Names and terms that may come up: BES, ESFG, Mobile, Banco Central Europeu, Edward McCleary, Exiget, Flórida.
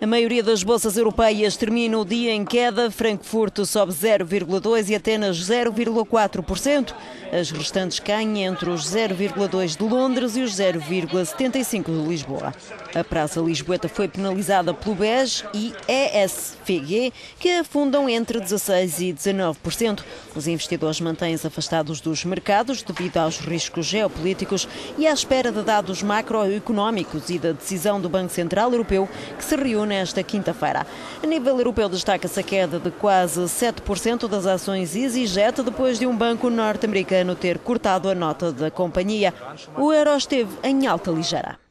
A maioria das bolsas europeias termina o dia em queda. Frankfurt sobe 0,2% e Atenas 0,4%. As restantes caem entre os 0,2% de Londres e os 0,75% de Lisboa. A Praça Lisboeta foi penalizada pelo BES e ESFG, que afundam entre 16% e 19%. Os investidores mantêm-se afastados dos mercados devido aos riscos geopolíticos e à espera de dados macroeconómicos e da decisão do Banco Central Europeu, que se reúne nesta quinta-feira. A nível europeu, destaca-se a queda de quase 7% das ações Exiget, depois de um banco norte-americano ter cortado a nota da companhia. O euro esteve em alta ligeira.